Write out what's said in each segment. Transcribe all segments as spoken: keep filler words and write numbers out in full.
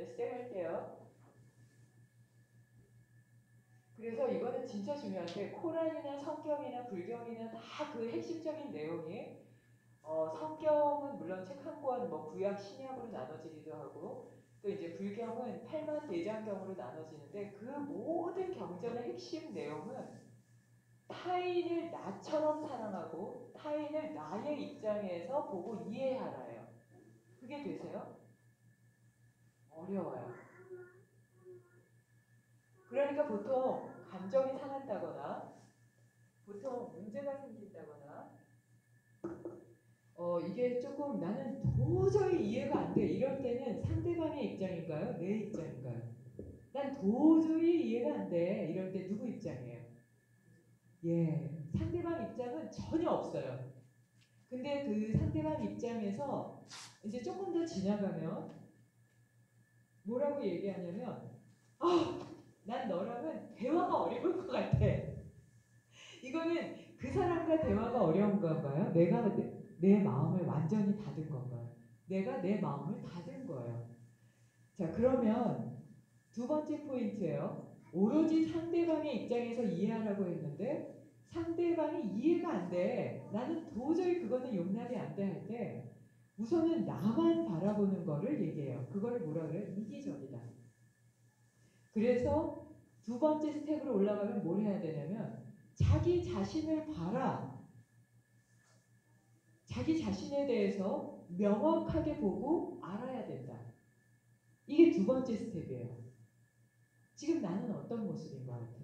시작할게요. 그래서 이거는 진짜 중요한 게 코란이나 성경이나 불경이나 다 그 핵심적인 내용이 어, 성경은 물론 책 한 권, 뭐 구약, 신약으로 나눠지기도 하고 또 이제 불경은 팔만 대장경으로 나눠지는데 그 모든 경전의 핵심 내용은 타인을 나처럼 사랑하고 타인을 나의 입장에서 보고 이해하라예요. 그게 되세요? 어려워요. 그러니까 보통 감정이 상한다거나 보통 문제가 생긴다거나 어 이게 조금 나는 도저히 이해가 안 돼 이럴 때는 상대방의 입장인가요? 내 입장인가요? 난 도저히 이해가 안 돼 이럴 때 누구 입장이에요? 예, 상대방 입장은 전혀 없어요. 근데 그 상대방 입장에서 이제 조금 더 지나가면 뭐라고 얘기하냐면 아, 난 너랑은 대화가 어려울 것 같아. 이거는 그 사람과 대화가 어려운가 봐요. 내가 내, 내 마음을 완전히 닫은 건가요? 내가 내 마음을 닫은 거예요. 자, 그러면 두 번째 포인트예요. 오로지 상대방의 입장에서 이해하라고 했는데 상대방이 이해가 안 돼. 나는 도저히 그거는 용납이 안 돼 할 때 우선은 나만 바라보는 거를 얘기해요. 그걸 뭐라 그래요? 이기적이다. 그래서 두 번째 스텝으로 올라가면 뭘 해야 되냐면 자기 자신을 봐라. 자기 자신에 대해서 명확하게 보고 알아야 된다. 이게 두 번째 스텝이에요. 지금 나는 어떤 모습인 것 같아요?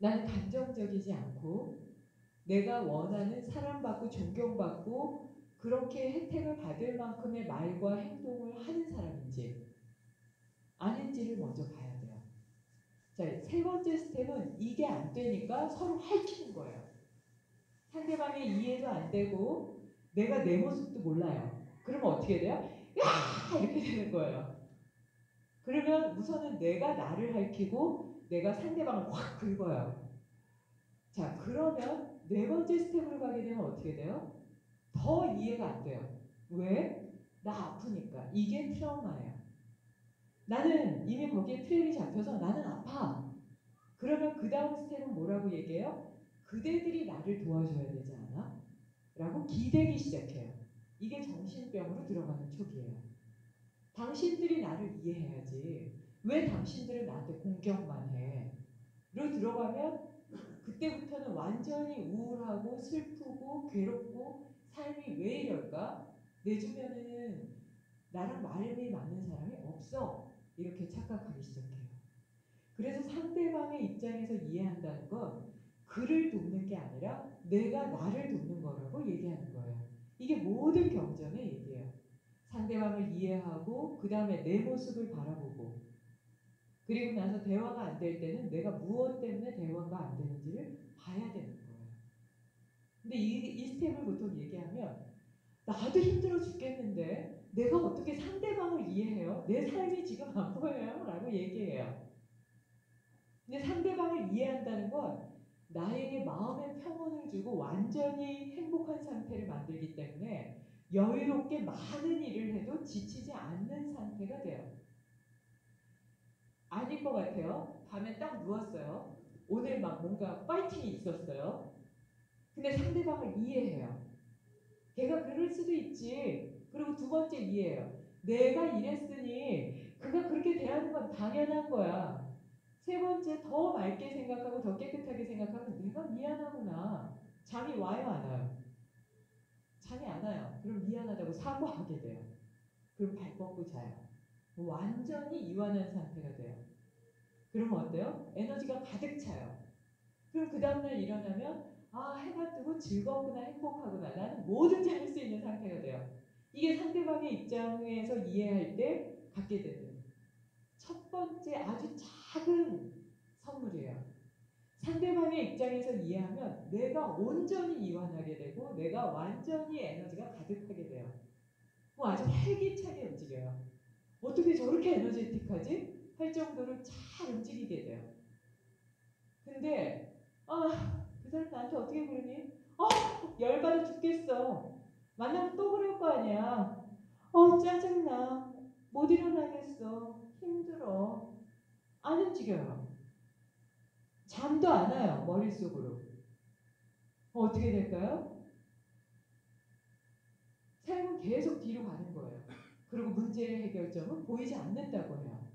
나는 감정적이지 않고 내가 원하는 사랑받고 존경받고 그렇게 혜택을 받을 만큼의 말과 행동을 하는 사람인지 아닌지를 먼저 봐야 돼요. 자, 세 번째 스텝은 이게 안 되니까 서로 핥히는 거예요. 상대방의 이해도 안 되고 내가 내 모습도 몰라요. 그러면 어떻게 돼요? 야! 이렇게 되는 거예요. 그러면 우선은 내가 나를 핥히고 내가 상대방을 확 긁어요. 자, 그러면 네 번째 스텝으로 가게 되면 어떻게 돼요? 더 이해가 안 돼요. 왜? 나 아프니까. 이게 트라우마예요. 나는 이미 거기에 트랩이 잡혀서 나는 아파. 그러면 그 다음 스텝은 뭐라고 얘기해요? 그대들이 나를 도와줘야 되지 않아? 라고 기대기 시작해요. 이게 정신병으로 들어가는 초기예요. 당신들이 나를 이해해야지. 왜 당신들은 나한테 공격만 해? 로 들어가면 그때부터는 완전히 우울하고 슬프고 괴롭고 삶이 왜 이럴까? 내 주변에는 나랑 마음이 맞는 사람이 없어. 이렇게 착각하기 시작해요. 그래서 상대방의 입장에서 이해한다는 건 그를 돕는 게 아니라 내가 나를 돕는 거라고 얘기하는 거예요. 이게 모든 경전의 얘기예요. 상대방을 이해하고 그 다음에 내 모습을 바라보고 그리고 나서 대화가 안 될 때는 내가 무엇 때문에 대화가 안 되는지를 봐야 되는 거예요. 근데 이, 이 스텝을 보통 얘기하면 나도 힘들어 죽겠는데 내가 어떻게 상대방을 이해해요? 내 삶이 지금 안 보여요? 라고 얘기해요. 근데 상대방을 이해한다는 건 나에게 마음의 평온을 주고 완전히 행복한 상태를 만들기 때문에 여유롭게 많은 일을 해도 지치지 않는 상태가 돼요. 아닐 것 같아요. 밤에 딱 누웠어요. 오늘 막 뭔가 파이팅이 있었어요. 근데 상대방을 이해해요. 걔가 그럴 수도 있지. 그리고 두 번째 이해해요. 내가 이랬으니 그가 그렇게 대하는 건 당연한 거야. 세 번째 더 맑게 생각하고 더 깨끗하게 생각하면 내가 미안하구나. 잠이 와요 안 와요? 잠이 안 와요. 그럼 미안하다고 사과하게 돼요. 그럼 발 뻗고 자요. 완전히 이완한 상태가 돼요. 그러면 어때요? 에너지가 가득 차요. 그럼 그 다음날 일어나면 아 해가 뜨고 즐겁구나 행복하구나 나는 뭐든지 할 수 있는 상태가 돼요. 이게 상대방의 입장에서 이해할 때 갖게 되는 첫 번째 아주 작은 선물이에요. 상대방의 입장에서 이해하면 내가 온전히 이완하게 되고 내가 완전히 에너지가 가득하게 돼요. 뭐 아주 활기차게 움직여요. 어떻게 저렇게 에너제틱하지? 할 정도로 잘 움직이게 돼요. 근데 아, 그 사람 나한테 어떻게 그러니? 어, 열받아 죽겠어. 만나면 또 그럴 거 아니야. 어, 짜증나. 못 일어나겠어. 힘들어. 안 움직여요. 잠도 안 와요. 머릿속으로. 어, 어떻게 될까요? 삶은 계속 뒤로 가는 거예요. 그리고 문제의 해결점은 보이지 않는다고 해요.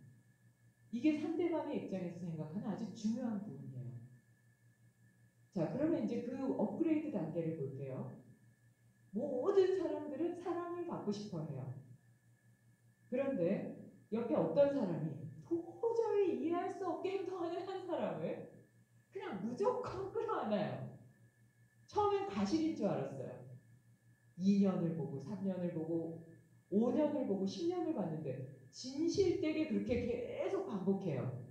이게 상대방의 입장에서 생각하는 아주 중요한 부분이에요. 자, 그러면 이제 그 업그레이드 단계를 볼게요. 모든 사람들은 사랑을 받고 싶어 해요. 그런데 옆에 어떤 사람이 도저히 이해할 수 없게 행동하는 한 사람을 그냥 무조건 끌어안아요. 처음엔 과실인 줄 알았어요. 이 년을 보고 삼 년을 보고 오 년을 보고 십 년을 봤는데 진실되게 그렇게 계속 반복해요.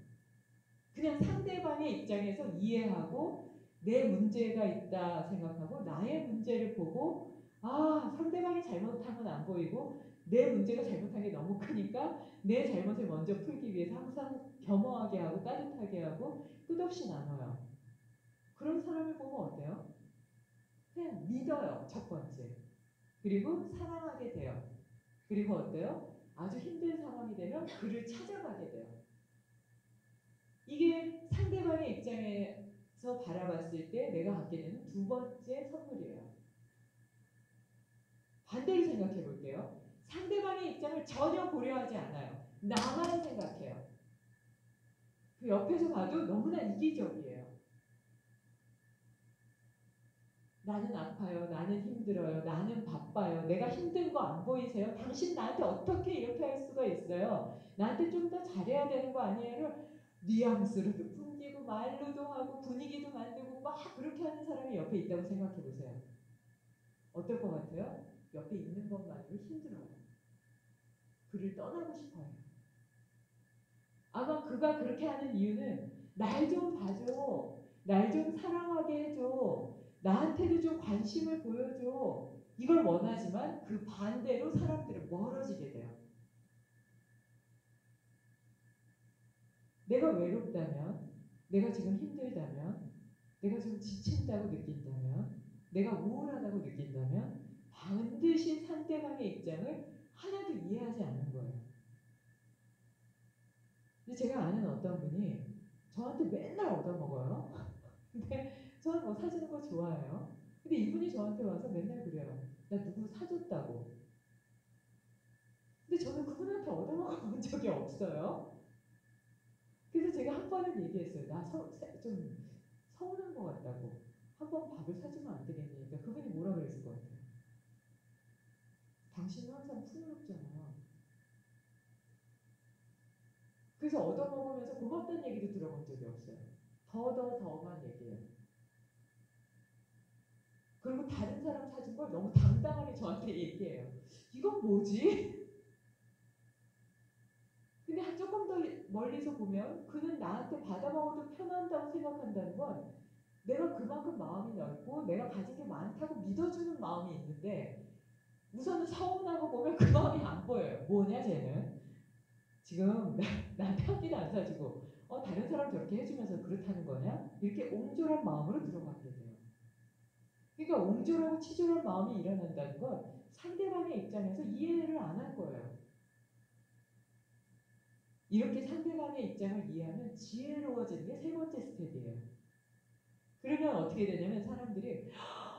그냥 상대방의 입장에서 이해하고 내 문제가 있다 생각하고 나의 문제를 보고 아, 상대방이 잘못한 건 안 보이고 내 문제가 잘못한 게 너무 크니까 내 잘못을 먼저 풀기 위해서 항상 겸허하게 하고 따뜻하게 하고 끝없이 나눠요. 그런 사람을 보면 어때요? 그냥 믿어요. 첫 번째. 그리고 사랑하게 돼요. 그리고 어때요? 아주 힘든 상황이 되면 그를 찾아가게 돼요. 이게 상대방의 입장에서 바라봤을 때 내가 갖게 되는 두 번째 선물이에요. 반대로 생각해 볼게요. 상대방의 입장을 전혀 고려하지 않아요. 나만 생각해요. 그 옆에서 봐도 너무나 이기적이에요. 나는 아파요. 나는 힘들어요. 나는 바빠요. 내가 힘든 거 안 보이세요? 당신 나한테 어떻게 이렇게 할 수가 있어요? 나한테 좀 더 잘해야 되는 거 아니에요? 뉘앙스로도 풍기고 말로도 하고 분위기도 만들고 막 그렇게 하는 사람이 옆에 있다고 생각해보세요. 어떨 것 같아요? 옆에 있는 것만으로 힘들어요. 그를 떠나고 싶어요. 아마 그가 그렇게 하는 이유는 날 좀 봐줘. 날 좀 사랑하게 해줘. 나한테도 좀 관심을 보여줘. 이걸 원하지만 그 반대로 사람들은 멀어지게 돼요. 내가 외롭다면, 내가 지금 힘들다면, 내가 좀 지친다고 느낀다면, 내가 우울하다고 느낀다면 반드시 상대방의 입장을 하나도 이해하지 않는 거예요. 근데 제가 아는 어떤 분이 저한테 맨날 얻어먹어요. 근데 저는 뭐 사주는 거 좋아해요. 근데 이분이 저한테 와서 맨날 그래요. 나 누구 사줬다고. 근데 저는 그분한테 얻어먹어본 적이 없어요. 그래서 제가 한 번은 얘기했어요. 나 좀 서운한 것 같다고. 한 번 밥을 사주면 안 되겠니? 그러니까 그분이 뭐라 그랬을 것 같아요. 당신은 항상 풍요롭잖아. 그래서 얻어먹으면서 고맙다는 얘기도 들어본 적이 없어요. 더더더만 얘기해요. 그리고 다른 사람 사준 걸 너무 당당하게 저한테 얘기해요. 이건 뭐지? 근데 조금 더 멀리서 보면 그는 나한테 받아먹어도 편한다고 생각한다는 건 내가 그만큼 마음이 넓고 내가 가진 게 많다고 믿어주는 마음이 있는데 우선은 서운하고 보면 그 마음이 안 보여요. 뭐냐 쟤는? 지금 나 편지도 안 사주고 어, 다른 사람 저렇게 해주면서 그렇다는 거냐? 이렇게 옹졸한 마음으로 들어가게 돼요. 그러니까 옹졸하고 치졸한 마음이 일어난다는 건 상대방의 입장에서 이해를 안 한 거예요. 이렇게 상대방의 입장을 이해하면 지혜로워지는 게 세 번째 스텝이에요. 그러면 어떻게 되냐면 사람들이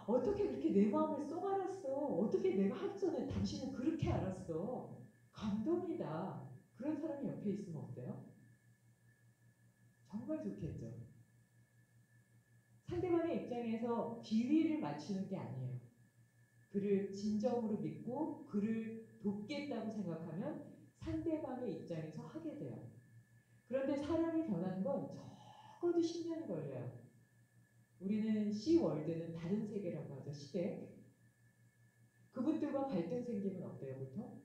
어떻게 그렇게 내 마음을 쏙 알았어. 어떻게 내가 하기 전에 당신은 그렇게 알았어. 감동이다. 그런 사람이 옆에 있으면 어때요? 정말 좋겠죠. 상대방의 입장에서 비위를 맞추는 게 아니에요. 그를 진정으로 믿고 그를 돕겠다고 생각하면 상대방의 입장에서 하게 돼요. 그런데 사람이 변하는 건 적어도 십 년이 걸려요. 우리는 C월드는 다른 세계라고 하죠. 시대. 그분들과 갈등 생기면 어때요? 보통?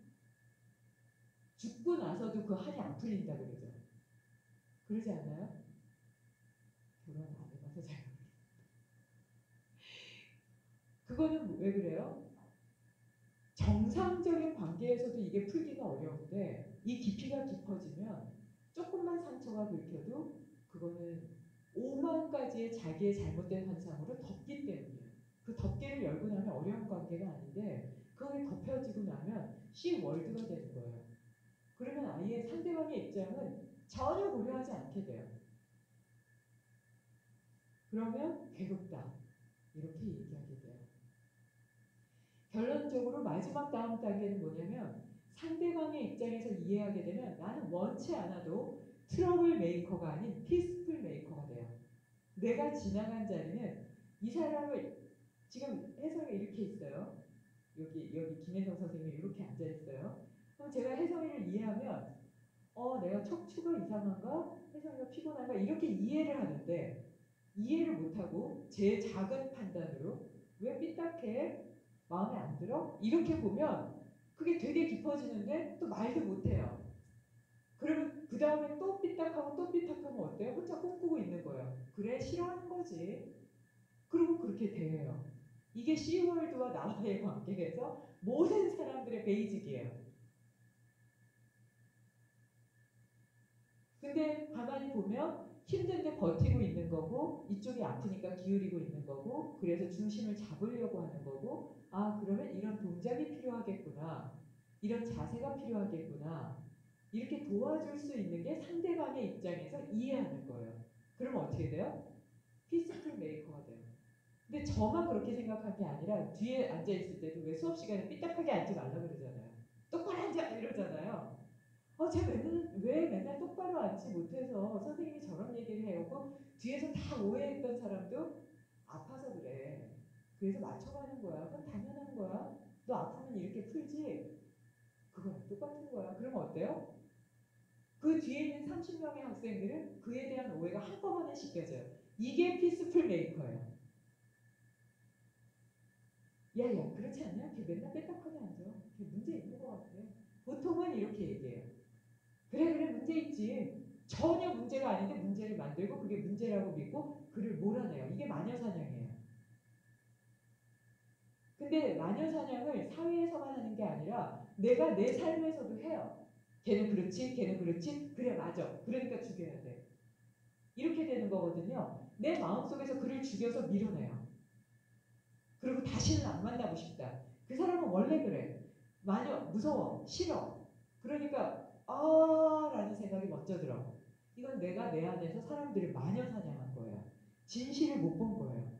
죽고 나서도 그 한이 안 풀린다 그러죠. 그러지 않나요? 결혼 안 해봐서 잘 모르겠어요. 그거는 왜 그래요? 정상적인 관계에서도 이게 풀기가 어려운데 이 깊이가 깊어지면 조금만 상처가 긁혀도 그거는 오만 가지의 자기의 잘못된 환상으로 덮기 때문이에요. 그 덮개를 열고 나면 어려운 관계가 아닌데 그 안에 덮여지고 나면 C월드가 되는 거예요. 그러면 아예 상대방의 입장은 전혀 고려하지 않게 돼요. 그러면 개국다 이렇게 얘기하게 돼요. 결론적으로 마지막 다음 단계는 뭐냐면 상대방의 입장에서 이해하게 되면 나는 원치 않아도 트러블 메이커가 아닌 피스풀 메이커가 돼요. 내가 지나간 자리는 이 사람을 지금 해석이 이렇게 있어요. 여기 여기 김혜성 선생님이 이렇게 앉아 있어요. 그럼 제가 혜성이를 이해하면 어 내가 척추가 이상한가? 혜성이가 피곤한가? 이렇게 이해를 하는데 이해를 못하고 제 작은 판단으로 왜 삐딱해? 마음에 안 들어? 이렇게 보면 그게 되게 깊어지는데 또 말도 못해요. 그러면 그 다음에 또 삐딱하고 또 삐딱하면 어때요? 혼자 꿈꾸고 있는 거예요. 그래 싫어하는 거지. 그리고 그렇게 돼요. 이게 C월드와 나와의 관계에서 모든 사람들의 베이직이에요. 근데 가만히 보면 힘든데 버티고 있는 거고 이쪽이 아프니까 기울이고 있는 거고 그래서 중심을 잡으려고 하는 거고 아 그러면 이런 동작이 필요하겠구나 이런 자세가 필요하겠구나 이렇게 도와줄 수 있는 게 상대방의 입장에서 이해하는 거예요. 그러면 어떻게 돼요? 피스풀 메이커가 돼요. 근데 저만 그렇게 생각한 게 아니라 뒤에 앉아있을 때도 왜 수업 시간에 삐딱하게 앉지 말라고 그러잖아요. 똑바로 앉아 이러잖아요. 어, 제가 맨날, 왜 맨날 똑바로 앉지 못해서 선생님이 저런 얘기를 해요. 뒤에서 다 오해했던 사람도 아파서 그래. 그래서 맞춰가는 거야. 그건 당연한 거야. 너 아프면 이렇게 풀지. 그거랑 똑같은 거야. 그러면 어때요? 그 뒤에 있는 삼십 명의 학생들은 그에 대한 오해가 한꺼번에 씻겨져요. 이게 피스풀 메이커예요. 야야, 그렇지 않냐? 걔 맨날 빽딱하게 앉아. 걔 문제 있는 것 같아. 보통은 이렇게 얘기해요. 그래 그래 문제 있지. 전혀 문제가 아닌데 문제를 만들고 그게 문제라고 믿고 그를 몰아내요. 이게 마녀사냥이에요. 근데 마녀사냥을 사회에서만 하는 게 아니라 내가 내 삶에서도 해요. 걔는 그렇지 걔는 그렇지 그래 맞아 그러니까 죽여야 돼. 이렇게 되는 거거든요. 내 마음속에서 그를 죽여서 밀어내요. 그리고 다시는 안 만나고 싶다. 그 사람은 원래 그래. 마녀 무서워 싫어. 그러니까 아 라는 생각이 먼저 들어. 이건 내가 내 안에서 사람들을 마녀사냥한 거예요. 진실을 못 본 거예요.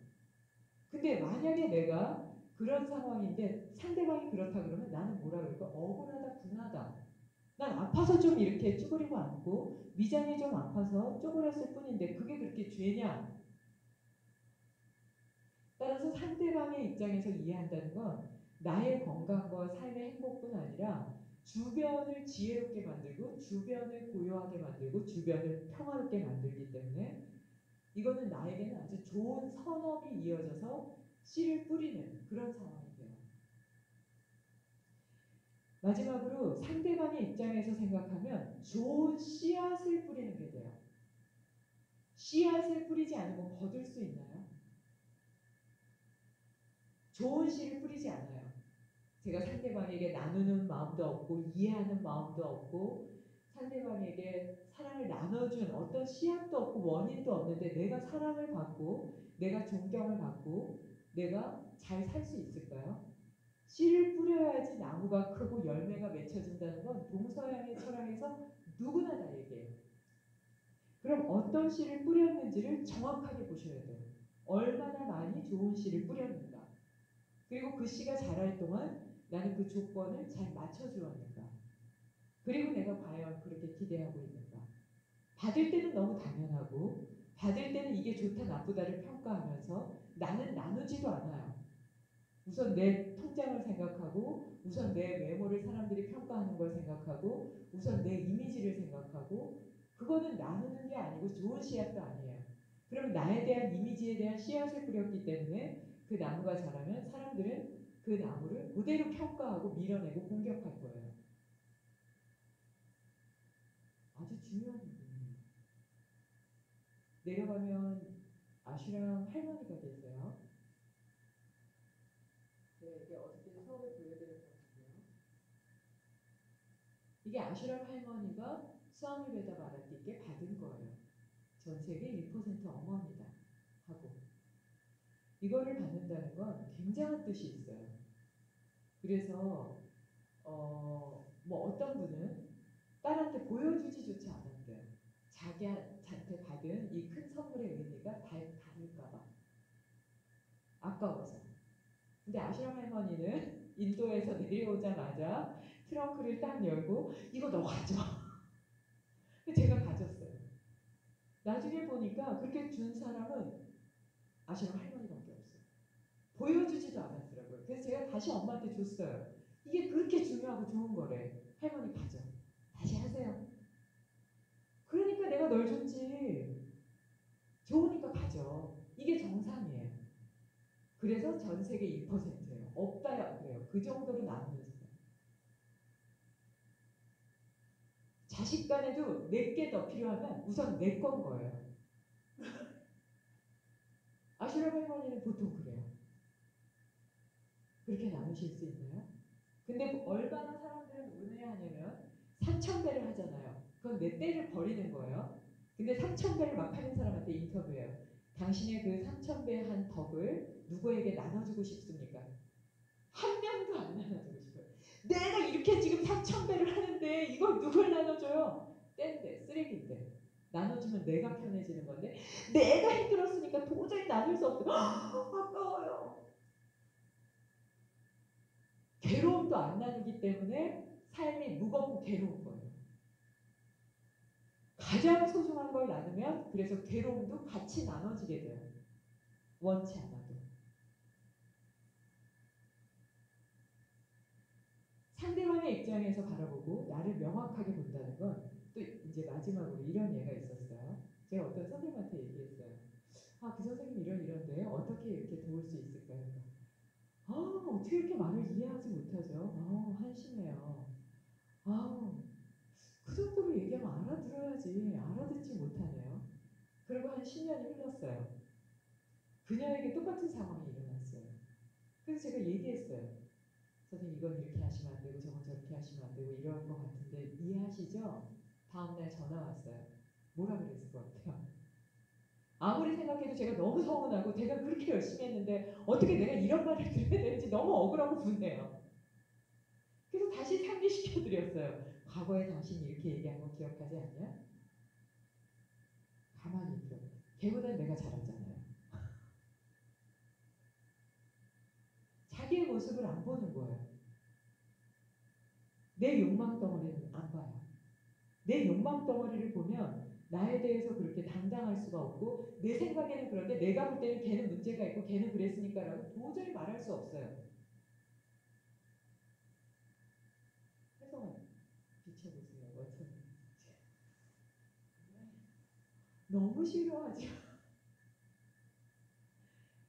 근데 만약에 내가 그런 상황인데 상대방이 그렇다 그러면 나는 뭐라 그럴까? 억울하다, 분하다. 난 아파서 좀 이렇게 쭈그리고 앉고 위장이 좀 아파서 쪼그렸을 뿐인데 그게 그렇게 죄냐? 따라서 상대방의 입장에서 이해한다는 건 나의 건강과 삶의 행복뿐 아니라 주변을 지혜롭게 만들고 주변을 고요하게 만들고 주변을 평화롭게 만들기 때문에 이거는 나에게는 아주 좋은 선업이 이어져서 씨를 뿌리는 그런 상황이 돼요. 마지막으로 상대방의 입장에서 생각하면 좋은 씨앗을 뿌리는 게 돼요. 씨앗을 뿌리지 않으면 거둘 수 있나요? 좋은 씨를 뿌리지 않아요. 제가 상대방에게 나누는 마음도 없고 이해하는 마음도 없고 상대방에게 사랑을 나눠준 어떤 씨앗도 없고 원인도 없는데 내가 사랑을 받고 내가 존경을 받고 내가 잘 살 수 있을까요? 씨를 뿌려야지 나무가 크고 열매가 맺혀진다는 건 동서양의 철학에서 누구나 다 얘기해요. 그럼 어떤 씨를 뿌렸는지를 정확하게 보셔야 돼요. 얼마나 많이 좋은 씨를 뿌렸는가. 그리고 그 씨가 자랄 동안 나는 그 조건을 잘 맞춰주었는가? 그리고 내가 과연 그렇게 기대하고 있는가? 받을 때는 너무 당연하고 받을 때는 이게 좋다 나쁘다를 평가하면서 나는 나누지도 않아요. 우선 내 통장을 생각하고 우선 내 외모를 사람들이 평가하는 걸 생각하고 우선 내 이미지를 생각하고 그거는 나누는 게 아니고 좋은 씨앗도 아니에요. 그럼 나에 대한 이미지에 대한 씨앗을 뿌렸기 때문에 그 나무가 자라면 사람들은 그 나무를 그대로 평가하고 밀어내고 공격할 거예요. 아주 중요한 부분이에요. 내려가면 아슈람 할머니가 계세요. 네, 이게 어떻게 서울에 보여드렸거든요. 이게 아슈람 할머니가 수아미베다 마라띠께 받은 거예요. 전 세계 일 퍼센트 어머니다 하고. 이거를 받는다는 건 굉장한 뜻이 있어요. 그래서 어, 뭐 어떤 분은 딸한테 보여주지조차 않았대요. 자기한테 받은 이 큰 선물의 의미가 다를까봐 아까워서. 근데 아슈람 할머니는 인도에서 내려오자마자 트렁크를 딱 열고 이거 너 가져. 제가 가졌어요. 나중에 보니까 그렇게 준 사람은 아슈람 할머니밖에 없어요. 보여주지도 않았더라고요. 그래서 제가 다시 엄마한테 줬어요. 이게 그렇게 중요하고 좋은 거래. 할머니 가져. 다시 하세요. 그러니까 내가 널 줬지. 좋으니까 가져. 이게 정상이에요. 그래서 전 세계 이 퍼센트예요. 없다야 그래요. 그 정도로 나누었어요. 자식 간에도 내게 더 필요하면 우선 내 건 거예요. 아슈람 할머니는 보통 그래요. 그렇게 나누실 수 있나요? 근데 얼마나 사람들은 운해하냐면 삼천 배를 하잖아요. 그건 내 때를 버리는 거예요. 근데 삼천 배를 막 하는 사람한테 인터뷰해요. 당신의 그 삼천 배 한 덕을 누구에게 나눠주고 싶습니까? 한 명도 안 나눠주고 싶어요. 내가 이렇게 지금 삼천 배를 하는데 이걸 누굴 나눠줘요? 땐데, 쓰레기인데. 나눠주면 내가 편해지는 건데 내가 힘들었으니까 도저히 나눌 수 없어요. 아까워요. 괴로움도 안 나누기 때문에 삶이 무겁고 괴로운 거예요. 가장 소중한 걸 나누면 그래서 괴로움도 같이 나눠지게 돼요. 원치 않아도. 상대방의 입장에서 바라보고 나를 명확하게 본다는 건 또 이제 마지막으로 이런 예가 있었어요. 제가 어떤 선생님한테 얘기했어요. 아, 그 선생님 이런 이런데 어떻게 이렇게 도울 수 있을까요? 아, 어떻게 이렇게 말을 이해하지 못하죠? 아, 한심해요. 아, 그 정도로 얘기하면 알아들어야지. 알아듣지 못하네요. 그리고 한 십 년이 흘렀어요. 그녀에게 똑같은 상황이 일어났어요. 그래서 제가 얘기했어요. 선생님, 이건 이렇게 하시면 안 되고 저건 저렇게 하시면 안 되고 이런 것 같은데 이해하시죠? 다음날 전화 왔어요. 뭐라 그랬을 것 같아요? 아무리 생각해도 제가 너무 서운하고 제가 그렇게 열심히 했는데 어떻게 내가 이런 말을 들어야 되는지 너무 억울하고 분해요. 그래서 다시 상기시켜드렸어요. 과거에 당신이 이렇게 얘기한 거 기억하지 않냐? 가만히 있어. 걔보다 내가 잘하잖아요. 자기의 모습을 안 보는 거예요. 내 욕망 덩어리는 안 봐요. 내 욕망 덩어리를 보면 나에 대해서 그렇게 당당할 수가 없고 내 생각에는 그런데 내가 볼 때는 걔는 문제가 있고 걔는 그랬으니까 라고 도저히 말할 수 없어요. 해성아, 비춰보세요. 원천은 너무 싫어하죠.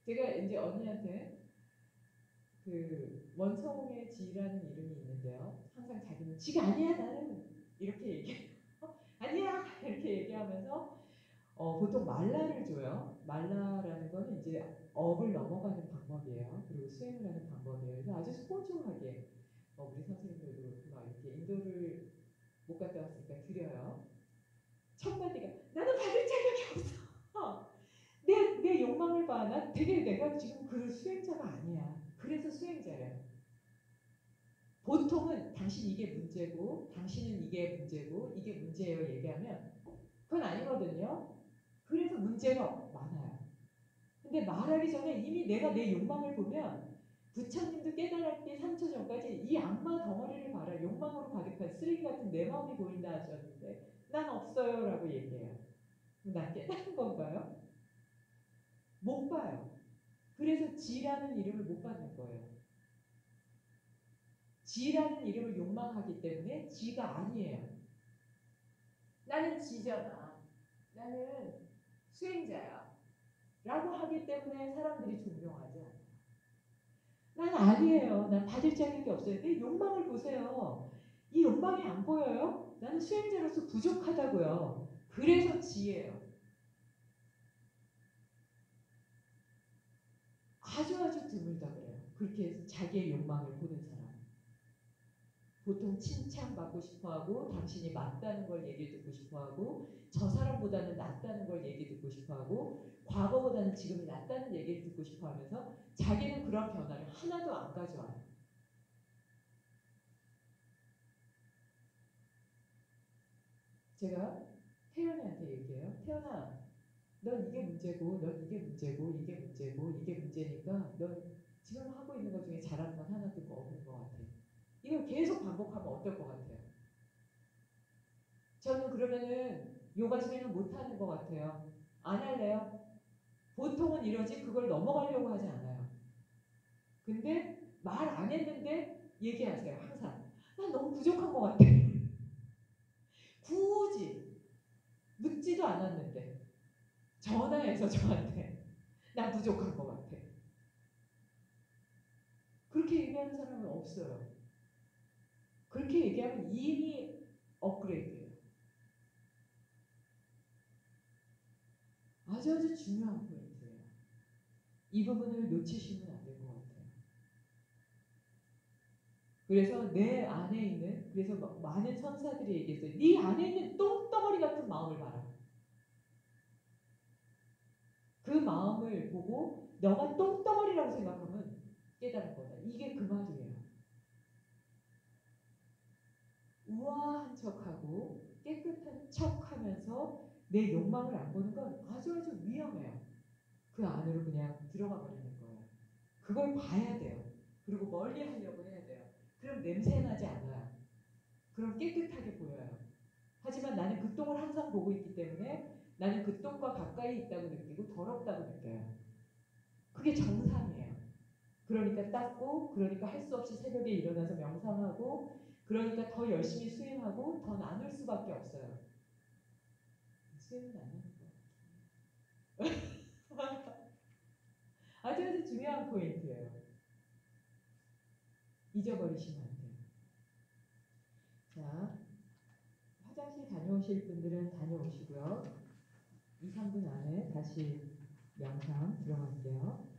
제가 이제 언니한테 그 원성의 지라는 이름이 있는데요. 항상 자기는 지가 아니야 나는 이렇게 얘기해요. 아니야! 이렇게 얘기하면서 어, 보통 말라를 줘요. 말라라는 거는 이제 업을 넘어가는 방법이에요. 그리고 수행을 하는 방법이에요. 그래서 아주 소중하게 어, 우리 선생님들도 막 이렇게 인도를 못 갔다 왔으니까 드려요. 첫 마디가 나는 받을 자격이 없어! 어. 내, 내 욕망을 봐. 난 되게 내가 지금 그 수행자가 아니야. 그래서 수행자예요. 보통은 당신 이게 문제고 당신은 이게 문제고 이게 문제예요 얘기하면 그건 아니거든요. 그래서 문제가 많아요. 근데 말하기 전에 이미 내가 내 욕망을 보면 부처님도 깨달았기 삼 초 전까지 이 악마 덩어리를 봐라. 욕망으로 가득한 쓰레기 같은 내 마음이 보인다 하셨는데 난 없어요 라고 얘기해요. 난 깨달은 건가요? 못 봐요. 그래서 지라는 이름을 못 받는 거예요. 지라는 이름을 욕망하기 때문에 지가 아니에요. 나는 지잖아. 나는 수행자야. 라고 하기 때문에 사람들이 존경하지 않아요. 난 아니에요. 난 받을 자격이 없어요. 내 욕망을 보세요. 이 욕망이 안 보여요? 나는 수행자로서 부족하다고요. 그래서 지예요. 아주 아주 드물다 그래요. 그렇게 해서 자기의 욕망을 보는 사람. 보통 칭찬받고 싶어하고 당신이 맞다는 걸 얘기 듣고 싶어하고 저 사람보다는 낫다는 걸 얘기 듣고 싶어하고 과거보다는 지금이 낫다는 얘기를 듣고 싶어하면서 자기는 그런 변화를 하나도 안 가져와요. 제가 태연이한테 얘기해요. 태연아, 넌 이게 문제고, 넌 이게 문제고, 이게 문제고, 이게 문제니까 넌 지금 하고 있는 것 중에 잘하는 건 하나도 없는 것 같아. 이걸 계속 반복하면 어떨 것 같아요? 저는 그러면은 요가 중에는 못하는 것 같아요. 안 할래요? 보통은 이러지 그걸 넘어가려고 하지 않아요. 근데 말 안 했는데 얘기하세요. 항상. 난 너무 부족한 것 같아. 굳이 늙지도 않았는데 전화해서 저한테 난 부족한 것 같아. 그렇게 얘기하는 사람은 없어요. 그렇게 얘기하면 이미 업그레이드예요. 아주 아주 중요한 포인트예요. 이 부분을 놓치시면 안 될 것 같아요. 그래서 내 안에 있는, 그래서 많은 천사들이 얘기했어요. 네 안에 있는 똥덩어리 같은 마음을 봐라. 그 마음을 보고 너가 똥덩어리라고 생각하면 깨달은 거다. 이게 그 말이에요. 우아한 척하고 깨끗한 척하면서 내 욕망을 안 보는 건 아주 아주 위험해요. 그 안으로 그냥 들어가 버리는 거예요. 그걸 봐야 돼요. 그리고 멀리 하려고 해야 돼요. 그럼 냄새나지 않아요. 그럼 깨끗하게 보여요. 하지만 나는 그 똥을 항상 보고 있기 때문에 나는 그 똥과 가까이 있다고 느끼고 더럽다고 느껴요. 그게 정상이에요. 그러니까 닦고, 그러니까 할 수 없이 새벽에 일어나서 명상하고, 그러니까 더 열심히 수행하고 더 나눌 수밖에 없어요. 수행은 안 하는 것 같아요. 아주 아주 중요한 포인트예요. 잊어버리시면 안 돼요. 자, 화장실 다녀오실 분들은 다녀오시고요. 이, 삼 분 안에 다시 영상 들어갈게요.